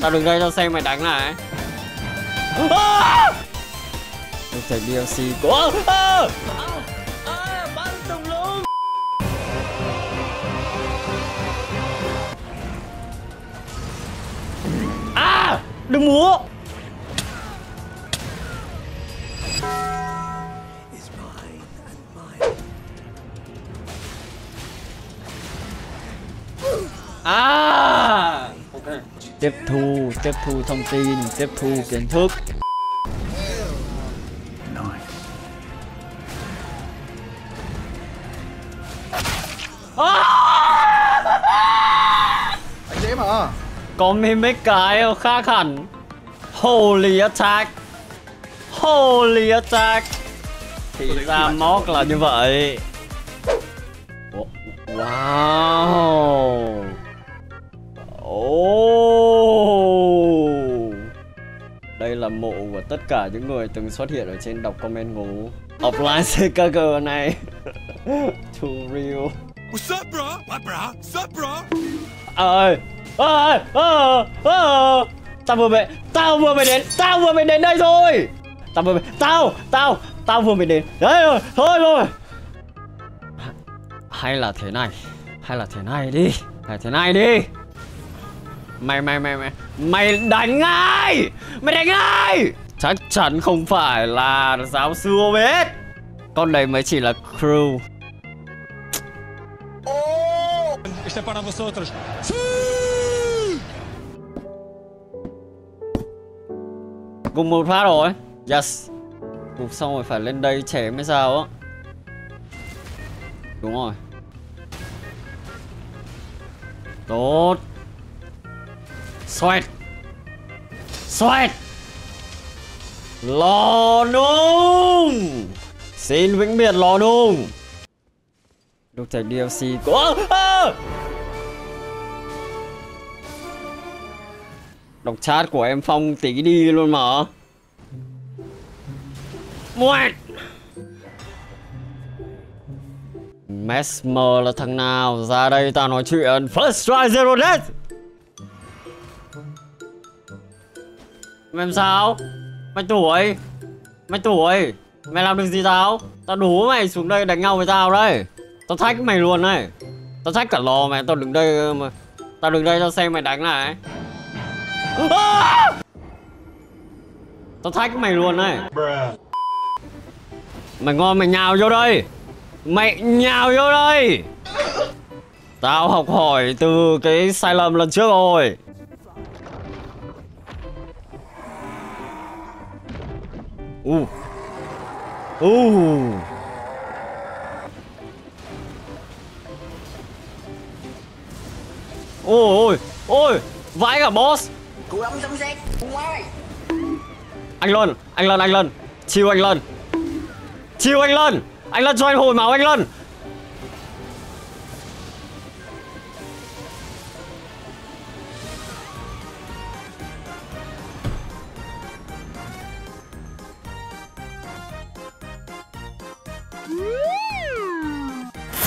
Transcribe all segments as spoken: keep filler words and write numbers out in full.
Tao đừng gây cho xe mày đánh lại. Được thầy đê lờ xê của bắn tùng luôn. À, đừng múa. À, okay. Tiếp thu, tiếp thu thông tin, tiếp thu kiến thức. À, dễ mà. Có mimic cái khác hẳn. Holy attack, holy attack. Thì ra móc là như vậy. Wow. Oh. Đây là mộ của tất cả những người từng xuất hiện ở trên đọc comment ngố offline xê ca giê này. To real. What's up bro? What bro? What's up bro? Ơi. Ơi, ơ ơ. Tao vừa mới tao vừa mới đến, tao vừa mới đến đây rồi. Tao vừa mới tao, tao, tao vừa mới đến. Đấy rồi, thôi rồi. Hay là thế này, hay là thế này đi, hay thế này đi. Mày mày mày mày mày đánh ngay, mày đánh ngay. Chắc chắn không phải là giáo sư Obed. Con đấy mới chỉ là crew. Oh. Cùng một phát rồi. Yes. Cục xong rồi phải lên đây chém mới sao á. Đúng rồi. Tốt. Xoẹt. Xoẹt. Lò nung. Xin vĩnh biệt lò nung. Đục thầy đê lờ xê của à! Đọc chat của em Phong tí đi luôn mà. Muệt. Mesmer là thằng nào? Ra đây tao nói chuyện. First try zero death. Em sao? Mày tuổi. Mày tuổi. Mày làm được gì tao? Tao đú mày xuống đây đánh nhau với tao đấy. Tao thách mày luôn đấy. Tao thách cả lò mày. Tao đứng đây mà. Tao đứng đây tao xem mày đánh lại. À! Tao thách mày luôn đấy. Mày ngon mày nhào vô đây. Mày nhào vô đây. Tao học hỏi từ cái sai lầm lần trước rồi. Uh. Uh. Ôi ôi, vãi cả boss. Anh Lân, anh Lân, anh Lân. Chiêu anh Lân. Chiêu anh Lân. Anh Lân cho anh hồi máu anh Lân.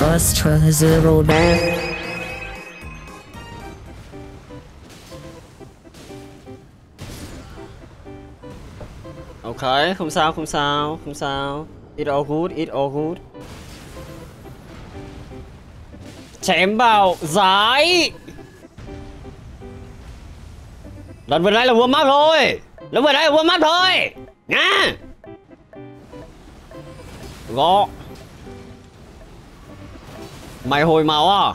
First try zero death. Ok, không sao, không sao, không sao. It's all good, it's all good. Chém vào giải. Lần vừa nãy là warm up thôi. Lần vừa nãy là warm up thôi. Nha. Gõ. Mày hồi máu à?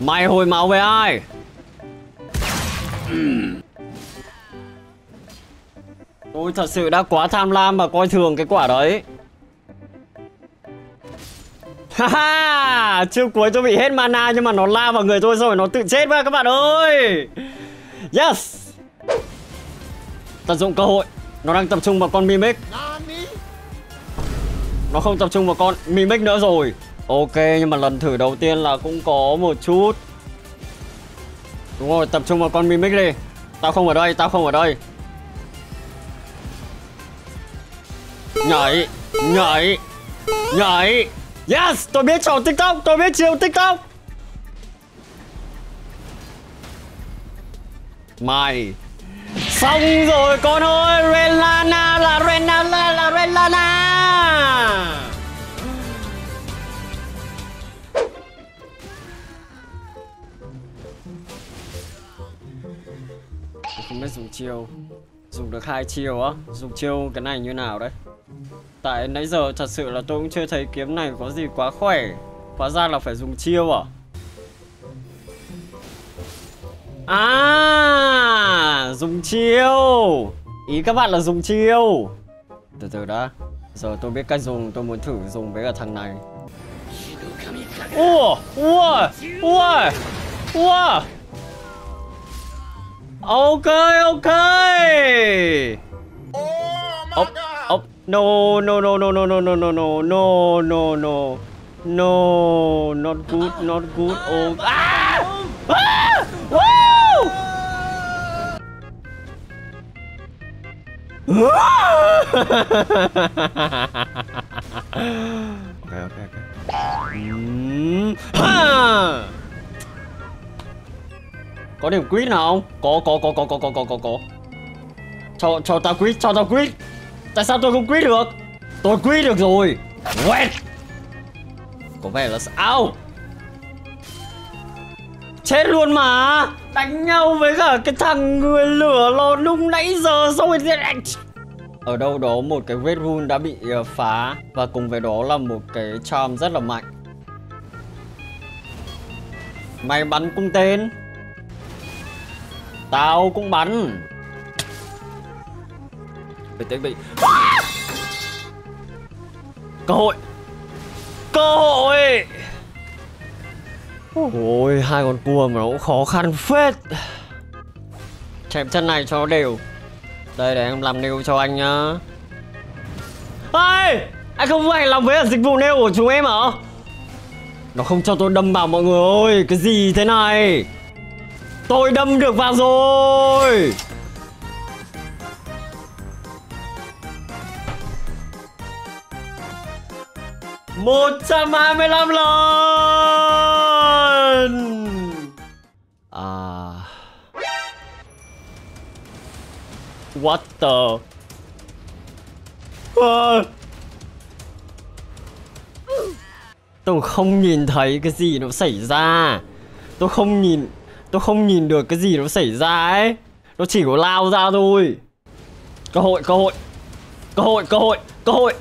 Mày hồi máu với ai? Tôi thật sự đã quá tham lam và coi thường cái quả đấy. Haha, chiêu cuối tôi bị hết mana nhưng mà nó lao vào người tôi rồi nó tự chết mà các bạn ơi. Yes. Tận dụng cơ hội. Nó đang tập trung vào con mimic. Nó không tập trung vào con mimic nữa rồi. Ok, nhưng mà lần thử đầu tiên là cũng có một chút. Đúng rồi, tập trung vào con mimic đi. Tao không ở đây, tao không ở đây. Nhảy, nhảy, nhảy, Yes, tôi biết trò TikTok, tôi biết chiêu TikTok. Mày xong rồi con ơi. Renana là Renana là Renana. Không biết dùng chiêu. Dùng được hai chiêu á. Dùng chiêu cái này như nào đấy. Tại nãy giờ thật sự là tôi cũng chưa thấy kiếm này có gì quá khỏe. Hóa ra là phải dùng chiêu à. À, dùng chiêu. Ý các bạn là dùng chiêu. Từ từ đã. Giờ tôi biết cách dùng, tôi muốn thử dùng với cả thằng này. Ủa, ủa, ủa, ủa. Ok, ok. Oh, oh, no, no, no, no, no, no, no, no, no, no, no, no, no, not good, not good. Oh, ah, ah, wow. Okay, okay, okay. Mm ha. Có điểm quýt nào không? Có, có, có, có, có, có, có, có. Cho, cho tao quýt, cho tao quýt. Tại sao tôi không quýt được? Tôi quýt được rồi. Quét. Có vẻ là sao? Chết luôn mà. Đánh nhau với cả cái thằng người lửa lò nung nãy giờ xong rồi. Ở đâu đó một cái red rune đã bị phá. Và cùng với đó là một cái charm rất là mạnh. Mày bắn cung tên. Tao cũng bắn. Bị tiếng bị. À! Cơ hội. Cơ hội. Ôi, hai con cua mà nó cũng khó khăn phết. Chém chân này cho nó đều. Đây để em làm nail cho anh nhá. Ê! Anh không phải làm với dịch vụ nail của chúng em hả? Nó không cho tôi đâm vào mọi người ơi. Cái gì thế này? Tôi đâm được vào rồi. Một trăm hai mươi lăm lần. À. What the. À. Tôi không nhìn thấy cái gì nó xảy ra. Tôi không nhìn Tôi không nhìn được cái gì nó xảy ra ấy. Nó chỉ có lao ra thôi. Cơ hội, cơ hội. Cơ hội, cơ hội, cơ hội.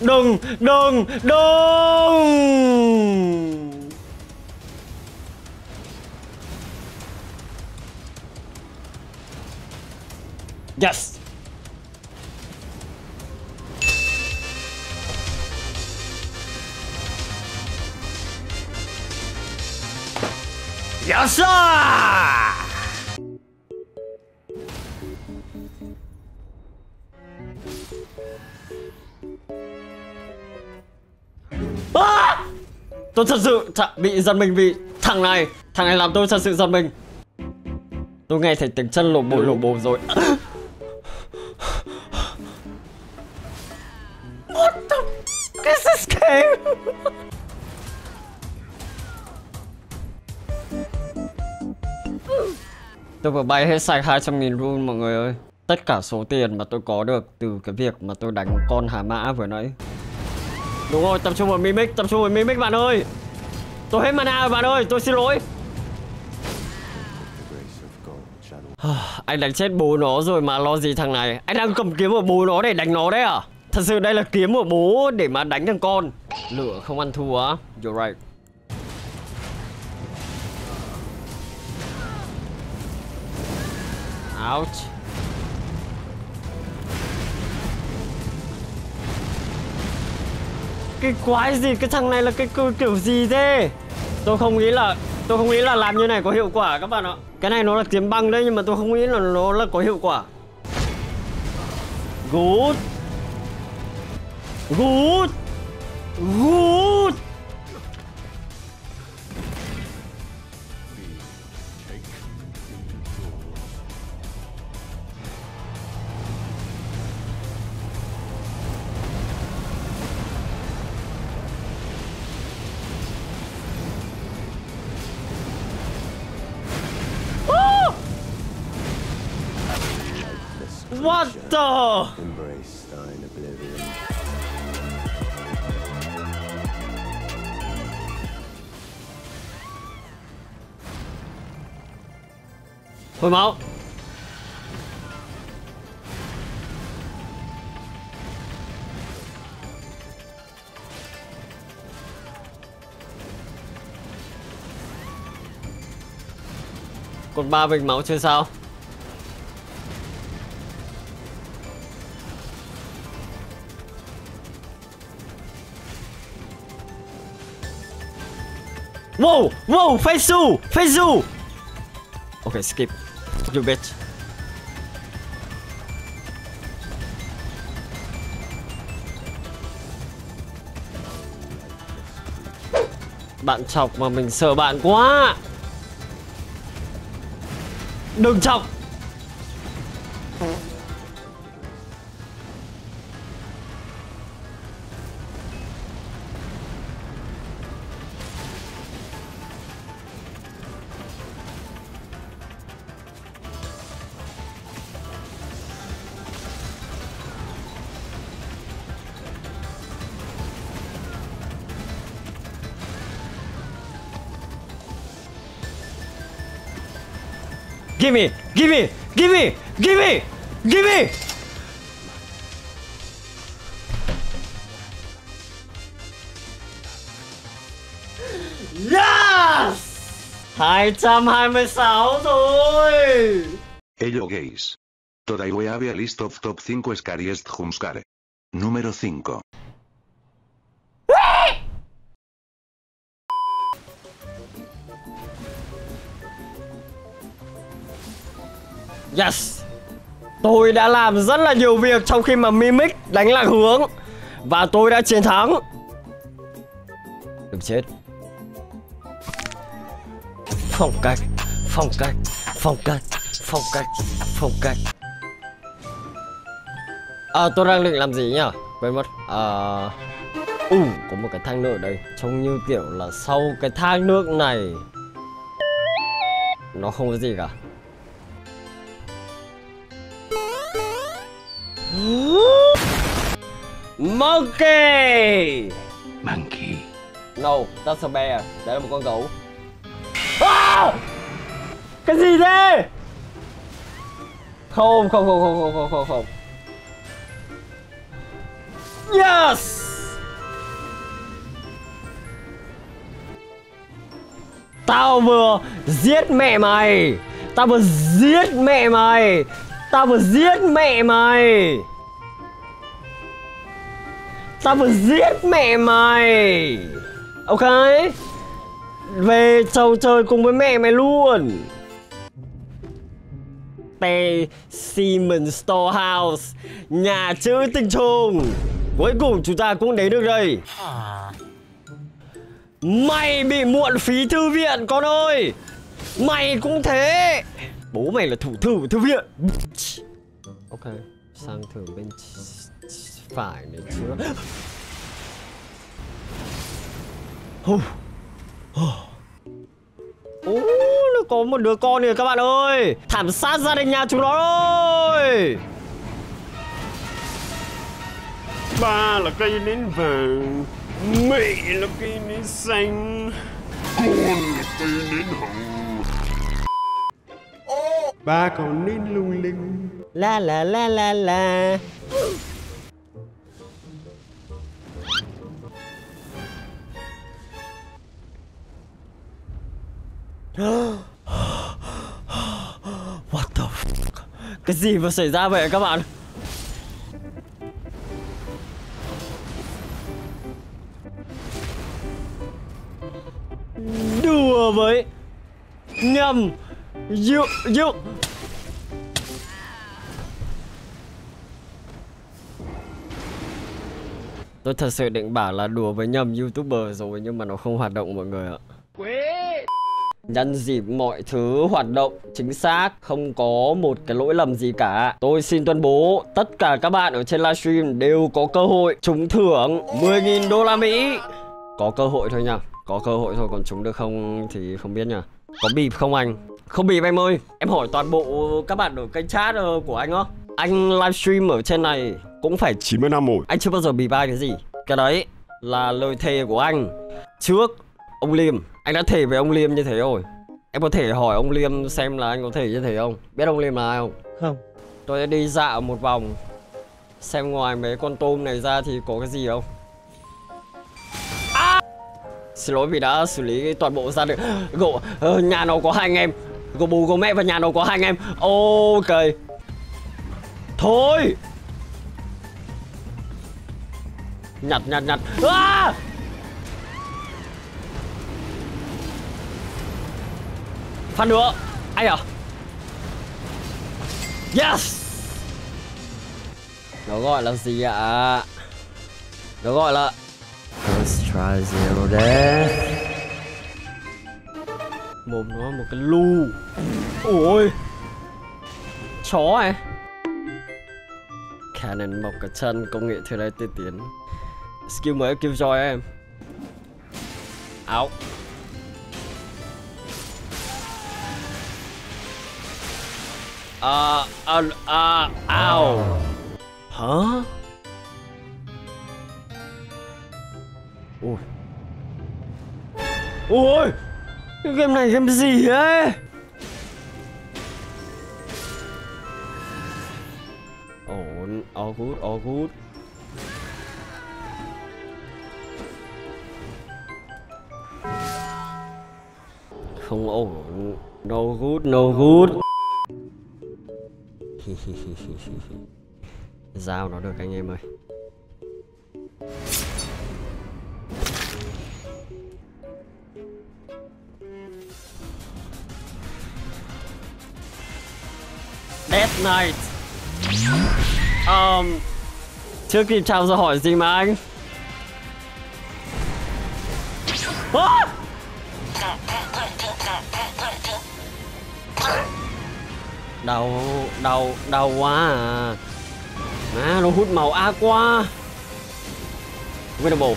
Đừng, đừng, đừng. Yes. Yes sir. À! Tôi thật sự th bị giật mình vì thằng này. Thằng này làm tôi thật sự giật mình. Tôi nghe thấy tiếng chân lộp bộp lộp bộp rồi. What the f**k is this game? Tôi vừa bay hết sạch hai trăm nghìn rune mọi người ơi. Tất cả số tiền mà tôi có được từ cái việc mà tôi đánh con hà mã vừa nãy. Đúng rồi, tập trung vào mimic, tập trung vào mimic bạn ơi. Tôi hết mana rồi bạn ơi, tôi xin lỗi. Anh đánh chết bố nó rồi mà lo gì thằng này. Anh đang cầm kiếm của bố nó để đánh nó đấy à? Thật sự đây là kiếm của bố để mà đánh thằng con. Lửa không ăn thua á. You're right. Ouch. Cái quái gì, cái thằng này là cái kiểu gì thế? Tôi không nghĩ là tôi không nghĩ là làm như này có hiệu quả các bạn ạ. Cái này nó là kiếm băng đấy nhưng mà tôi không nghĩ là nó là có hiệu quả. Good. Good. Good. What the? Embrace thine oblivion. Hồi máu. Còn ba bình máu chưa sao? Wow, wow, Feizu, Feizu. Okay, skip. You bitch. Bạn chọc mà mình sợ bạn quá. Đừng chọc. Give me, give me, give me, give me, give me. Yes! hai trăm hai mươi sáu rồi. Hello guys. Today we have a list of top five scariest jumpscare. Número cinco. Yes. Tôi đã làm rất là nhiều việc trong khi mà Mimic đánh lạc hướng. Và tôi đã chiến thắng. Đừng chết. Phong cách, phong cách, phong cách, phong cách, phong cách. À, tôi đang định làm gì nhỉ? Quên mất. À... Ừ, có một cái thang nước ở đây. Trông như kiểu là sau cái thang nước này nó không có gì cả. Monkey. Monkey. No, that's a bear. Đấy là một con gấu. À! Cái gì thế? Không, không, không, không, không, không, không. Yes. Tao vừa giết mẹ mày. Tao vừa giết mẹ mày. Tao vừa giết mẹ mày. Tao vừa giết mẹ mày. Ok. Về trầu trời cùng với mẹ mày luôn. Tê Simon Storehouse. Nhà chữ tinh trùng. Cuối cùng chúng ta cũng đến được đây. Mày bị muộn phí thư viện con ơi. Mày cũng thế. Bố mày là thủ thư của thư viện. Ok. Sang thử bên phải này trước. Oh. Oh. Oh, nó có một đứa con kìa các bạn ơi. Thảm sát gia đình nhà chúng nó rồi. Ba là cây nến vàng, mẹ là cây nến xanh, con là cây nến hồng. Oh. Ba cậu nến lung linh. La la la la la. What the fuck? Cái gì vừa xảy ra vậy các bạn? Đùa với. Nhầm. You you. Tôi thật sự định bảo là đùa với nhầm YouTuber rồi nhưng mà nó không hoạt động mọi người ạ. Nhân dịp mọi thứ hoạt động chính xác, không có một cái lỗi lầm gì cả, tôi xin tuyên bố tất cả các bạn ở trên livestream đều có cơ hội trúng thưởng mười nghìn đô la Mỹ. Có cơ hội thôi nha, có cơ hội thôi, còn trúng được không thì không biết nha. Có bịp không anh? Không bịp em ơi. Em hỏi toàn bộ các bạn ở kênh chat của anh á. Anh livestream ở trên này cũng phải chín mươi năm rồi. Anh chưa bao giờ bị bai cái gì. Cái đấy là lời thề của anh trước ông Liêm. Anh đã thề với ông Liêm như thế rồi. Em có thể hỏi ông Liêm xem là anh có thể như thế không? Biết ông Liêm là ai không? Không. Tôi đã đi dạo một vòng, xem ngoài mấy con tôm này ra thì có cái gì không? À! Xin lỗi vì đã xử lý toàn bộ gia đình. Gộ, nhà nó có hai anh em. Gộ bố, gộ mẹ và nhà nó có hai anh em. Ok. Thôi. Nhặt, nhặt, nhặt. À! Phát nữa. Anh à? Yes. Nó gọi là gì ạ? À? Nó gọi là Let's try zero death. Mồm nó một cái lu. Ôi. Chó này. Canon mọc cả chân, công nghệ thời đại tiên tiến. Skill mới Killjoy em. Áo. À, à, à, ow. Hả? Ôi. Ôi. Cái game này game gì ấy? Ổn, all good, all good. Không ổn. No good, no good. Giao nó được anh em ơi. Death Knight. um, Chưa kịp chào ra hỏi gì mà anh à! Đau, đau, đau quá à. Má, nó hút màu ác quá. Winnable.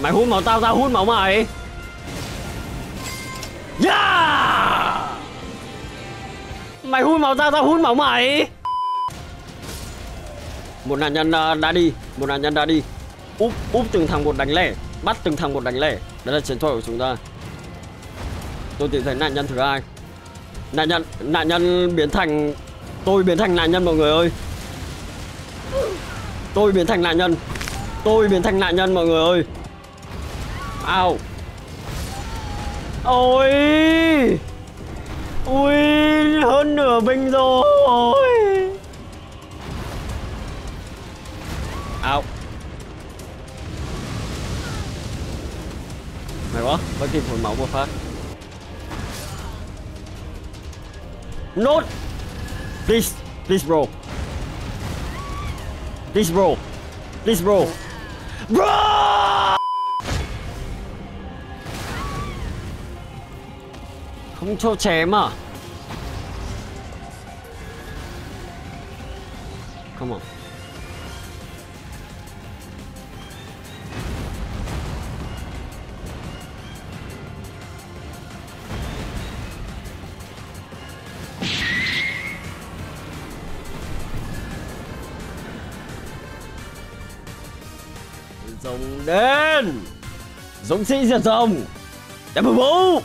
Mày hút màu tao, tao hút màu mày. Yeah! Mày hút màu tao, tao hút màu mày. Một nạn nhân đã đi, một nạn nhân đã đi. Úp, úp từng thằng một đánh lẻ. Bắt từng thằng một đánh lẻ. Đó là chiến thuật của chúng ta. Tôi tìm thấy nạn nhân thứ hai. Nạn nhân, nạn nhân biến thành... Tôi biến thành nạn nhân mọi người ơi. Tôi biến thành nạn nhân. Tôi biến thành nạn nhân mọi người ơi. Ao. Ôi. Ui, hơn nửa binh rồi. Ao. Mày quá, vẫn kịp hồi máu một phát. Nốt. Please, please bro. Please bro. Please bro. Bro! Không cho chém à? Come on. Rồng đen, dũng sĩ diệt rồng, đẹp bù.